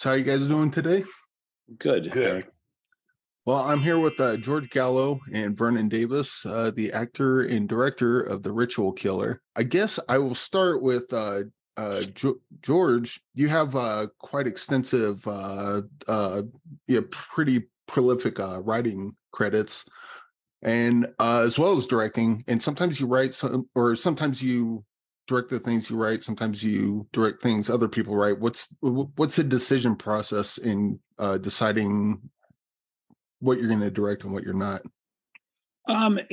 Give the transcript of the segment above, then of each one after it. So how you guys doing today? Good. Good. Well, I'm here with George Gallo and Vernon Davis, the actor and director of The Ritual Killer. I guess I will start with George. You have quite extensive, pretty prolific writing credits, and as well as directing. And sometimes you write sometimes you direct the things you write. Sometimes you direct things other people write. What's the decision process in deciding what you're going to direct and what you're not?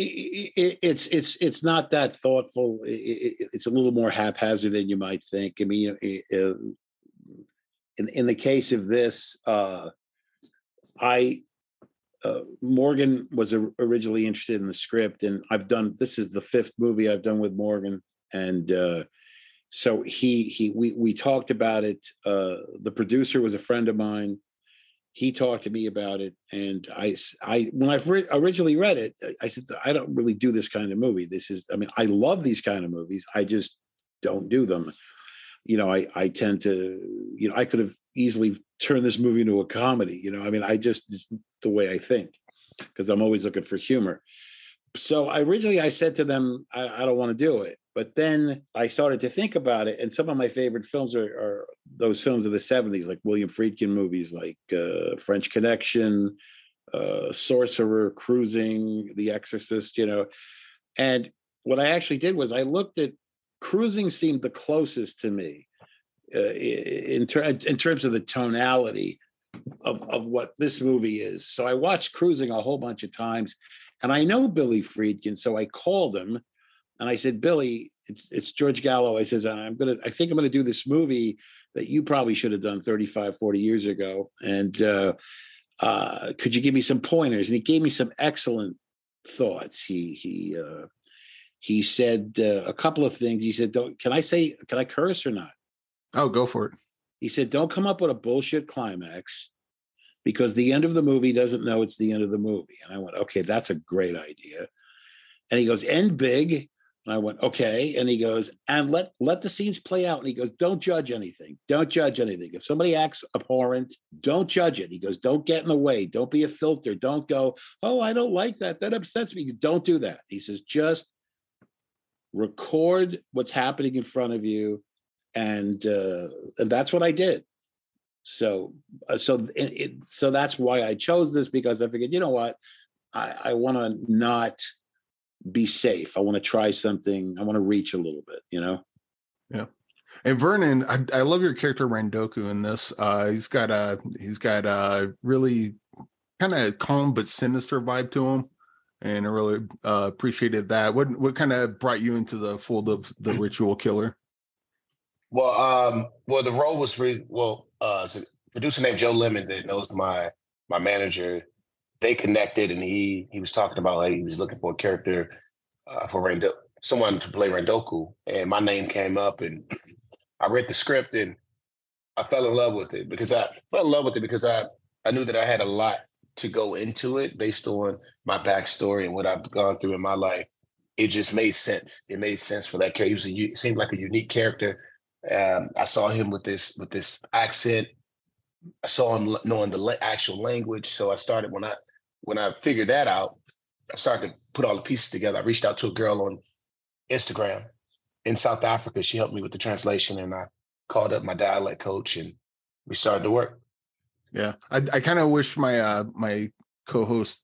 It's not that thoughtful. It's a little more haphazard than you might think. I mean, in the case of this, Morgan was originally interested in the script, and this is the fifth movie I've done with Morgan. And so we talked about it. The producer was a friend of mine. He talked to me about it, and when I originally read it, I said, I don't really do this kind of movie. I love these kind of movies. I just don't do them. You know, I tend to, you know, I could have easily turned this movie into a comedy. You know, I mean, it's the way I think, because I'm always looking for humor. So I said to them, I don't want to do it. But then I started to think about it, and some of my favorite films are those films of the 70s, like William Friedkin movies, like French Connection, Sorcerer, Cruising, The Exorcist, you know. And what I actually did was I looked at Cruising seemed the closest to me in terms of the tonality of what this movie is. So I watched Cruising a whole bunch of times, and I know Billy Friedkin, so I called him. And I said, Billy, it's George Gallo. I says, I think I'm going to do this movie that you probably should have done 35, 40 years ago. And could you give me some pointers? And he gave me some excellent thoughts. He said a couple of things. He said, can I curse or not? Oh, go for it. He said, don't come up with a bullshit climax, because the end of the movie doesn't know it's the end of the movie. And I went, okay, that's a great idea. And he goes, end big. And I went, okay. And he goes, and let the scenes play out. And he goes, don't judge anything. Don't judge anything. If somebody acts abhorrent, don't judge it. He goes, don't get in the way. Don't be a filter. Don't go, oh, I don't like that. That upsets me. He goes, don't do that. He says, just record what's happening in front of you. And that's what I did. So that's why I chose this, because I figured, you know what? I want to not be safe. I want to try something. I want to reach a little bit, you know? Yeah. And Vernon, I love your character Randoku in this. He's got a really kind of calm but sinister vibe to him. And I really appreciated that. What kind of brought you into the fold of The Ritual Killer? Well, the role was a producer named Joe Lemon that knows my manager. They connected, and he was talking about, like, he was looking for a character for someone to play Randoku, and my name came up, and I read the script, and I fell in love with it because I knew that I had a lot to go into it based on my backstory and what I've gone through in my life. It just made sense. It made sense for that character. It seemed like a unique character. I saw him with this accent. I saw him knowing the actual language, so I started when I figured that out, I started to put all the pieces together. I reached out to a girl on Instagram in South Africa. She helped me with the translation, and I called up my dialect coach, and we started to work. Yeah, I kind of wish my co-host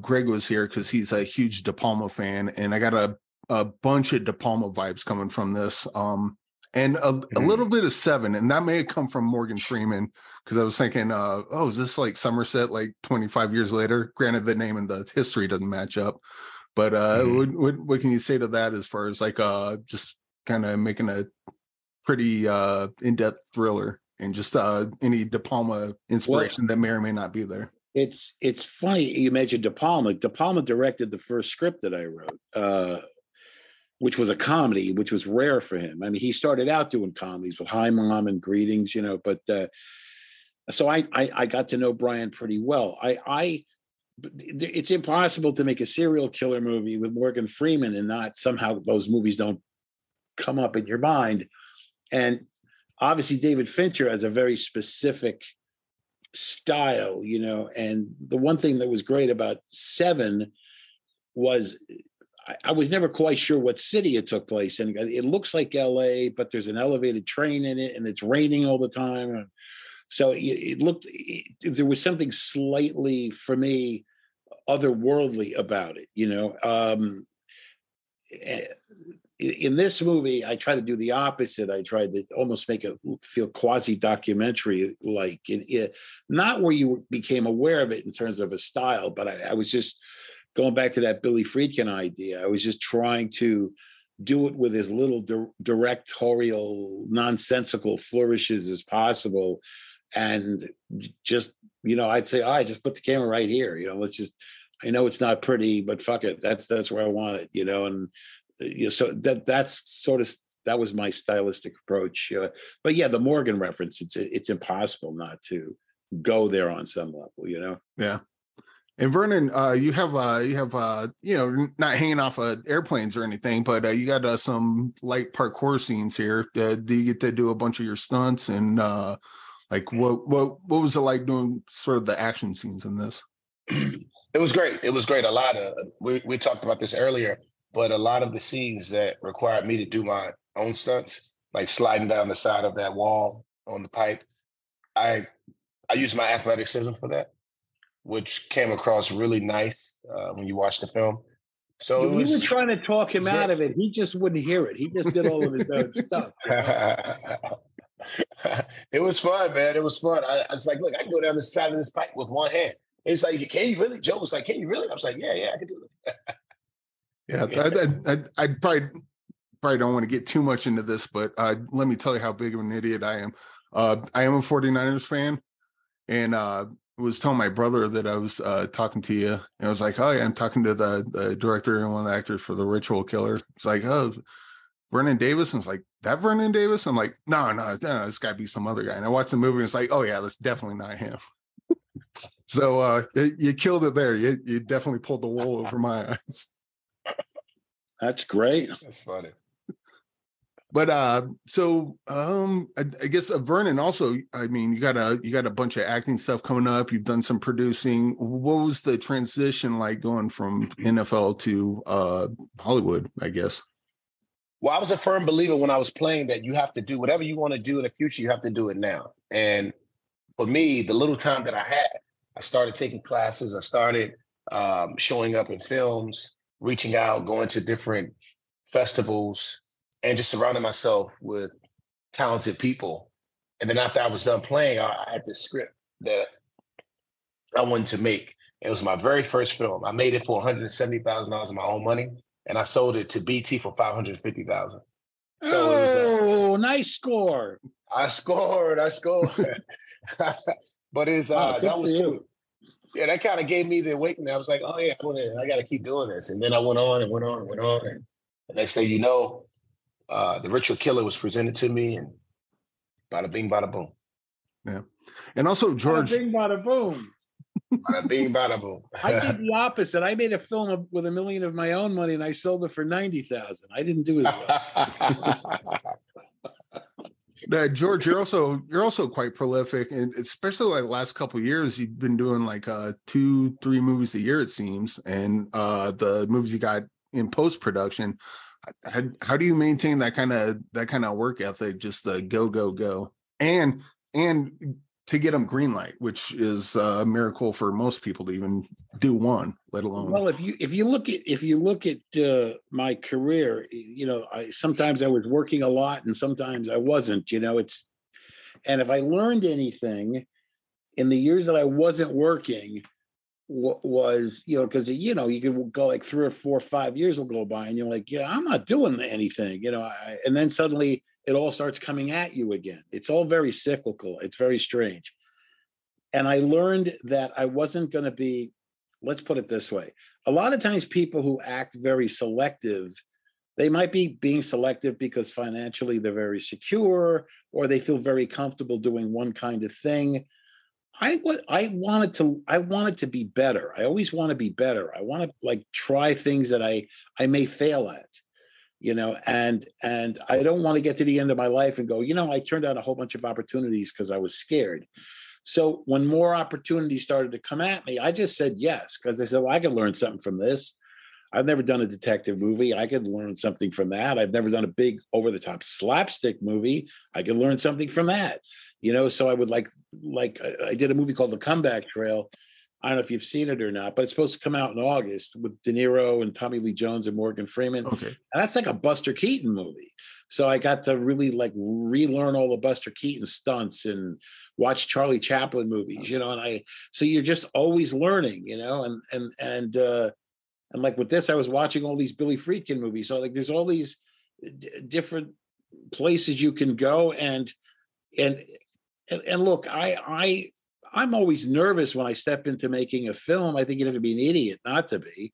Greg was here, because he's a huge De Palma fan, and I got a bunch of De Palma vibes coming from this. And a little bit of Seven, and that may have come from Morgan Freeman, because I was thinking, is this like Somerset, like 25 years later? Granted, the name and the history doesn't match up, but what can you say to that as far as like just kind of making a pretty in-depth thriller and just any De Palma inspiration that may or may not be there? It's funny you mentioned De Palma. De Palma directed the first script that I wrote. Which was a comedy, which was rare for him. I mean, he started out doing comedies with Hi, Mom and Greetings, you know, but so I got to know Brian pretty well. It's impossible to make a serial killer movie with Morgan Freeman and not somehow those movies don't come up in your mind. And obviously David Fincher has a very specific style, you know, and the one thing that was great about Seven was I was never quite sure what city it took place in. It looks like LA, but there's an elevated train in it and it's raining all the time. So it looked, there was something slightly, for me, otherworldly about it, you know. In this movie, I try to do the opposite. I tried to almost make it feel quasi-documentary, like not where you became aware of it in terms of a style, but I was just going back to that Billy Friedkin idea. I was just trying to do it with as little directorial, nonsensical flourishes as possible, and just, you know, I'd say, all right, just put the camera right here. You know, let's just. I know it's not pretty, but fuck it, that's where I want it. You know, and. So that was my stylistic approach. But yeah, the Morgan reference, it's impossible not to go there on some level, you know? Yeah. And Vernon, you have not hanging off airplanes or anything, but you got some light parkour scenes here. Do you get to do a bunch of your stunts? And like, what was it like doing sort of the action scenes in this? It was great. It was great. A lot of, we talked about this earlier, but a lot of the scenes that required me to do my own stunts, like sliding down the side of that wall on the pipe, I used my athleticism for that, which came across really nice when you watch the film. So yeah, we were trying to talk him out of it. He just wouldn't hear it. He just did all of his own stuff. You know? It was fun, man. It was fun. I was like, look, I can go down the side of this pipe with one hand. It's like, can you really? Joe was like, can you really? I was like, yeah, I can do it. Yeah, I probably don't want to get too much into this, but let me tell you how big of an idiot I am. I am a 49ers fan, and was telling my brother that I was talking to you, and I was like, oh, yeah, I'm talking to the director and one of the actors for The Ritual Killer. It's like, oh, Vernon Davis? And it's like, that Vernon Davis? I'm like, no, it's got to be some other guy. And I watched the movie, and it's like, oh, yeah, that's definitely not him. So you killed it there. You definitely pulled the wool over my eyes. That's great. That's funny. But I guess Vernon also, I mean, you got a bunch of acting stuff coming up. You've done some producing. What was the transition like going from NFL to Hollywood, I guess? Well, I was a firm believer when I was playing that you have to do whatever you want to do in the future, you have to do it now. And for me, the little time that I had, I started taking classes. I started showing up in films, reaching out, going to different festivals, and just surrounding myself with talented people. And then after I was done playing, I had this script that I wanted to make. It was my very first film. I made it for $170,000 of my own money, and I sold it to BT for $550,000. So nice score. I scored. But it's that was cool. Yeah, that kind of gave me the awakening. I was like, oh, yeah, I got to keep doing this. And then I went on. And the next thing you know, The Ritual Killer was presented to me, and bada bing, bada boom. Yeah. And also, George. Bada bing, bada boom. Bada bing, bada boom. I did the opposite. I made a film with $1 million of my own money, and I sold it for $90,000. I didn't do as well. George, you're also quite prolific, and especially like the last couple of years, you've been doing like 2-3 movies a year, it seems, and the movies you got in post-production. How do you maintain that kind of work ethic, just the go, and to get them green light, which is a miracle for most people to even do one, let alone. Well, if you look at my career, you know, sometimes I was working a lot and sometimes I wasn't. You know, and if I learned anything in the years that I wasn't working, was, you know, because, you know, you could go like 3 or 4 or 5 years will go by and you're like, yeah, I'm not doing anything, you know, and then suddenly. It all starts coming at you again. It's all very cyclical. It's very strange. And I learned that I wasn't going to be, let's put it this way. A lot of times people who act very selective, they might be being selective because financially they're very secure or they feel very comfortable doing one kind of thing. I wanted to be better. I always want to be better. I want to like try things that I may fail at. you know, and I don't want to get to the end of my life and go, you know, I turned down a whole bunch of opportunities because I was scared. So when more opportunities started to come at me, I just said yes, because I said, well, I could learn something from this. I've never done a detective movie. I could learn something from that. I've never done a big over-the-top slapstick movie. I could learn something from that. You know, so I would like I did a movie called The Comeback Trail. I don't know if you've seen it or not, but it's supposed to come out in August with De Niro and Tommy Lee Jones and Morgan Freeman. Okay. And that's like a Buster Keaton movie. So I got to really like relearn all the Buster Keaton stunts and watch Charlie Chaplin movies, you know, and so you're just always learning, you know, and like with this, I was watching all these Billy Friedkin movies. So like, there's all these different places you can go and look, I'm always nervous when I step into making a film. I think you'd have to be an idiot not to be,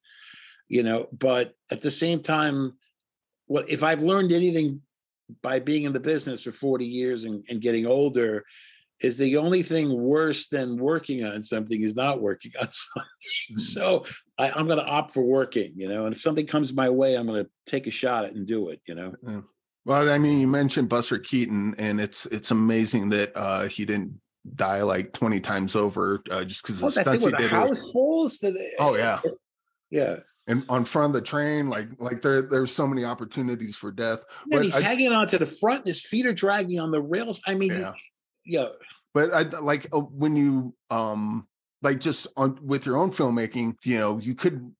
you know, but at the same time, what if I've learned anything by being in the business for 40 years and getting older is the only thing worse than working on something is not working on something. So I'm going to opt for working, you know, and if something comes my way, I'm going to take a shot at it and do it, you know? Yeah. Well, I mean, you mentioned Buster Keaton, and it's amazing that he didn't die like 20 times over just because the stunts he did. Oh yeah, yeah. And on front of the train, like there's so many opportunities for death. Yeah, but he's hanging onto the front, and his feet are dragging on the rails. I mean, yeah. Yeah. But I like when you like just on with your own filmmaking, you know, you couldn't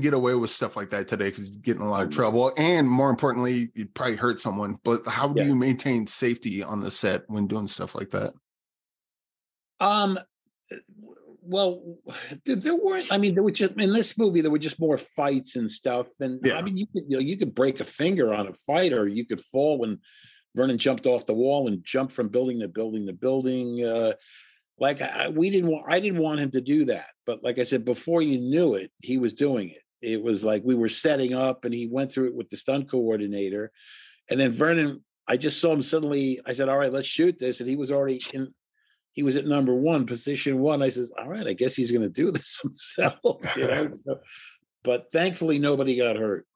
get away with stuff like that today because you get in a lot of trouble, and more importantly, you'd probably hurt someone. But how do you maintain safety on the set when doing stuff like that? Well, there weren't. I mean, there were just in this movie there were just more fights and stuff. And I mean, you could break a finger on a fight, or you could fall when Vernon jumped off the wall and jumped from building to building to building. I didn't want him to do that. But like I said, before you knew it, he was doing it. It was like we were setting up, and he went through it with the stunt coordinator, and then Vernon. I just saw him suddenly. I said, "All right, let's shoot this," and he was already in. He was at position 1. I says, all right, I guess he's going to do this himself. You know? So, but thankfully, nobody got hurt.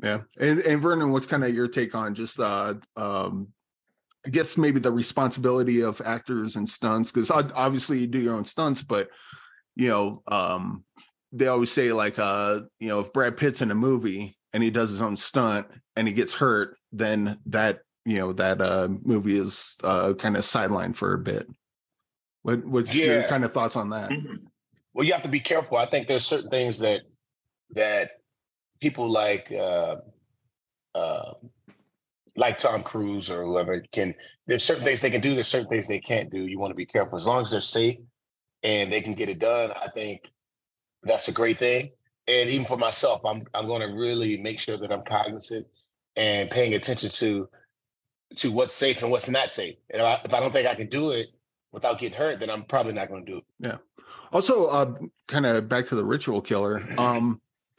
Yeah. And Vernon, what's kind of your take on just, I guess, maybe the responsibility of actors and stunts? Because obviously you do your own stunts, but, you know, they always say like, you know, if Brad Pitt's in a movie and he does his own stunt and he gets hurt, then that movie is kind of sidelined for a bit. What's your kind of thoughts on that? Well, you have to be careful. I think there's certain things that people like Tom Cruise or whoever there's certain things they can do, there's certain things they can't do. You want to be careful. As long as they're safe and they can get it done, I think that's a great thing. And even for myself, I'm going to really make sure that I'm cognizant and paying attention to what's safe and what's not safe. And if I don't think I can do it without getting hurt, then I'm probably not going to do it. Yeah. Also, kind of back to The Ritual Killer.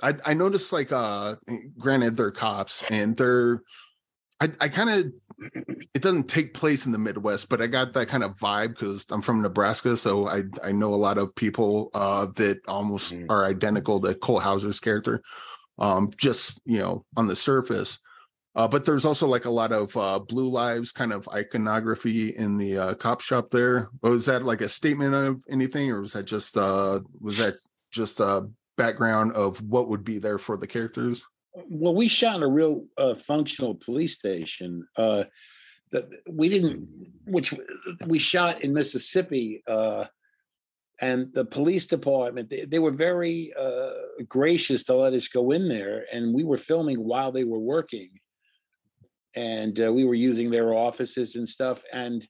I noticed like, granted they're cops and it doesn't take place in the Midwest, but I got that kind of vibe because I'm from Nebraska. So I know a lot of people that almost are identical to Cole Hauser's character. Just, you know, on the surface. But there's also like a lot of Blue Lives kind of iconography in the cop shop there. Was that like a statement of anything, or was that just a background of what would be there for the characters? Well, we shot in a real functional police station which we shot in Mississippi. And the police department, they were very gracious to let us go in there. And we were filming while they were working. And we were using their offices and stuff. And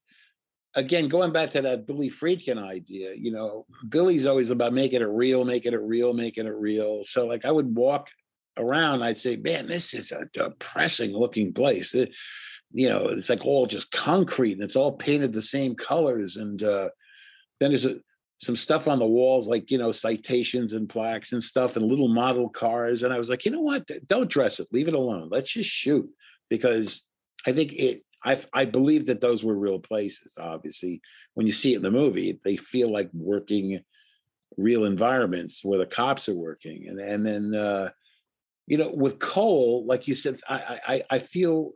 again, going back to that Billy Friedkin idea, you know, Billy's always about making it real, making it real, making it real. So like I would walk around, I'd say, man, this is a depressing looking place. You know, it's like all just concrete and it's all painted the same colors. And then there's some stuff on the walls, like, you know, citations and plaques and stuff and little model cars. And I was like, you know what? Don't dress it. Leave it alone. Let's just shoot. Because I think I believe that those were real places. Obviously, when you see it in the movie, they feel like working real environments where the cops are working. And then you know, with Cole, like you said, I feel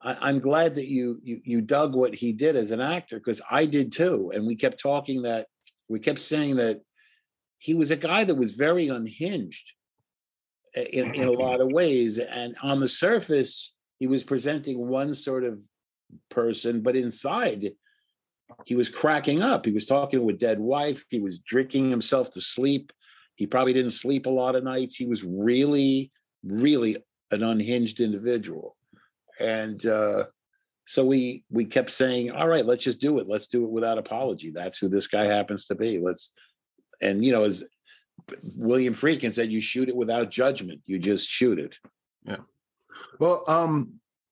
I'm glad that you dug what he did as an actor, because I did too. And we kept talking that, we kept saying that he was a guy that was very unhinged in a lot of ways. And on the surface, he was presenting one sort of person, but inside he was cracking up. He was talking with dead wife. He was drinking himself to sleep. He probably didn't sleep a lot of nights. He was really, really an unhinged individual. And so we kept saying, all right, let's just do it. Let's do it without apology. That's who this guy happens to be. And you know, as William Friedkin said, you shoot it without judgment. You just shoot it. Yeah. Well,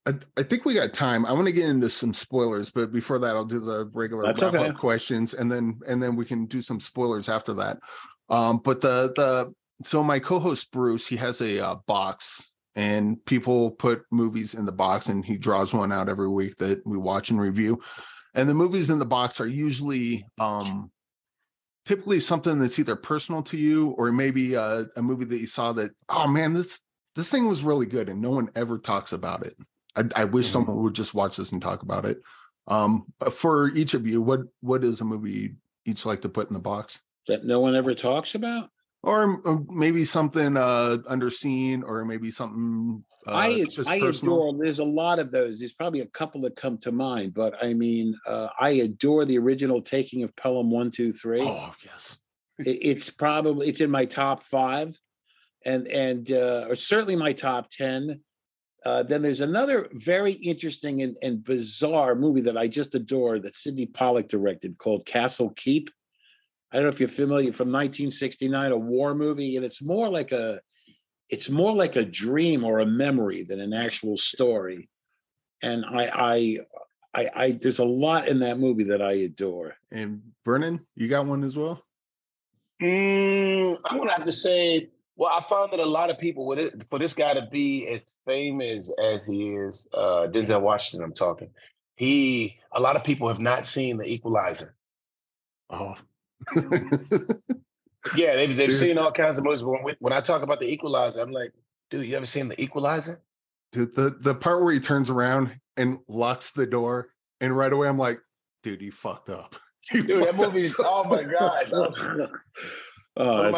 I think we got time. I want to get into some spoilers, but before that, I'll do the regular wrap-up questions, and then we can do some spoilers after that. But so my co-host Bruce, he has a box, and people put movies in the box, and he draws one out every week that we watch and review. And the movies in the box are usually typically something that's either personal to you, or maybe a movie that you saw that, oh man, this thing was really good, and no one ever talks about it. I wish someone would just watch this and talk about it. But for each of you, what is a movie you each like to put in the box that no one ever talks about, or maybe something underseen, or maybe something I adore. There's a lot of those. There's probably a couple that come to mind, but I mean, I adore the original Taking of Pelham 1, 2, 3. Oh yes, it's in my top 5, and or certainly my top 10. Then there's another very interesting and bizarre movie that I just adore that Sidney Pollack directed called Castle Keep. I don't know if you're familiar, from 1969, a war movie, and it's more like a dream or a memory than an actual story. And I there's a lot in that movie that I adore. And Vernon, you got one as well? I'm gonna have to say, well, I found that a lot of people, for this guy to be as famous as he is, Denzel Washington, I'm talking, a lot of people have not seen The Equalizer. Oh. Yeah, they've seen all kinds of movies. When I talk about The Equalizer, I'm like, dude, you ever seen The Equalizer? Dude, the part where he turns around and locks the door, and right away I'm like, dude, he fucked up. Dude, that movie's, oh my God. One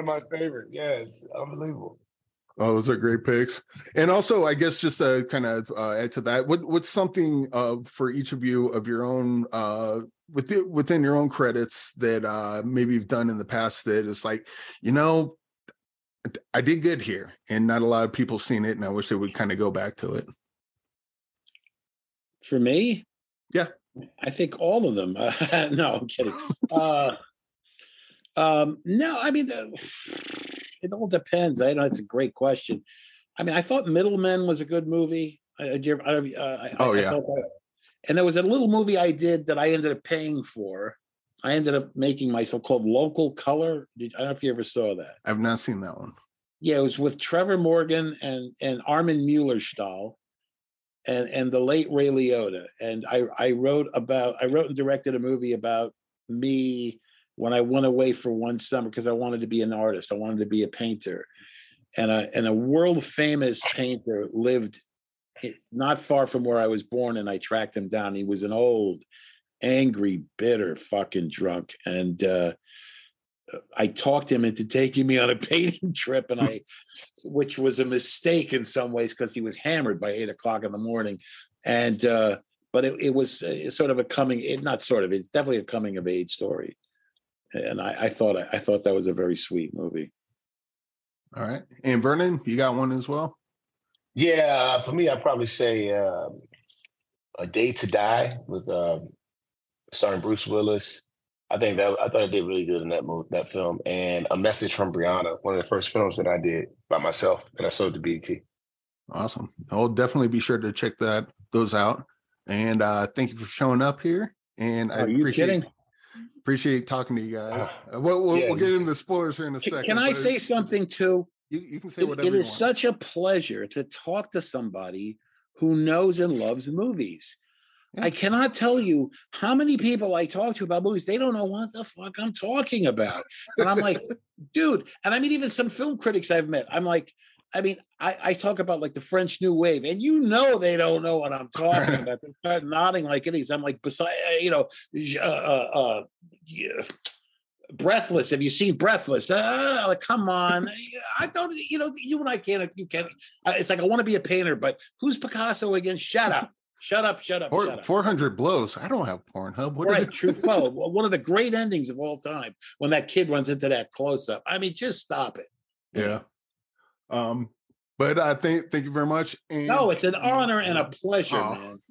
of my favorite. Yes, unbelievable. Oh, those are great picks. And also, I guess just to kind of add to that, what's something for each of you of your own within your own credits that maybe you've done in the past that is like, you know, I did good here, and not a lot of people seen it, and I wish they would kind of go back to it. For me, yeah, I think all of them. No, I'm kidding. No, I mean, it all depends. I know it's a great question. I mean, I thought Middlemen was a good movie. And there was a little movie I did that I ended up paying for. I ended up making myself, called Local Color. I don't know if you ever saw that. I've not seen that one. Yeah, it was with Trevor Morgan and Armin Mueller-Stahl and the late Ray Liotta. And I wrote and directed a movie about me when I went away for one summer because I wanted to be an artist. I wanted to be a painter. And a world-famous painter lived not far from where I was born, and I tracked him down. He was an old, angry, bitter fucking drunk. And I talked him into taking me on a painting trip, which was a mistake in some ways because he was hammered by 8 o'clock in the morning. And but it was sort of a it's definitely a coming-of-age story. And I thought that was a very sweet movie. All right. And Vernon, you got one as well? Yeah, for me, I'd probably say A Day to Die with starring Bruce Willis. I thought I did really good in that film. And A Message from Brianna, one of the first films that I did by myself that I sold to BET. Awesome. I'll definitely be sure to check those out. And thank you for showing up here. And I appreciate talking to you guys. We'll get into the spoilers here in a second. Can I say something too? You can say whatever you want. It is such a pleasure to talk to somebody who knows and loves movies. Yeah. I cannot tell you how many people I talk to about movies. They don't know what the fuck I'm talking about. And I'm like, dude. And I mean, even some film critics I've met, I'm like, I mean, I talk about like the French New Wave, and you know they don't know what I'm talking about. They start nodding like idiots. I'm like, beside, you know, yeah. Breathless. Have you seen Breathless? Like, come on. I don't, you know, you and I can't, you can't. It's like, I want to be a painter, but who's Picasso again? Shut up. Shut up, shut up, shut up. 400 blows. I don't have Pornhub. What right, True Flow. One of the great endings of all time when that kid runs into that close-up. I mean, just stop it. Yeah. But I thank you very much. And, no, it's an honor and a pleasure, man.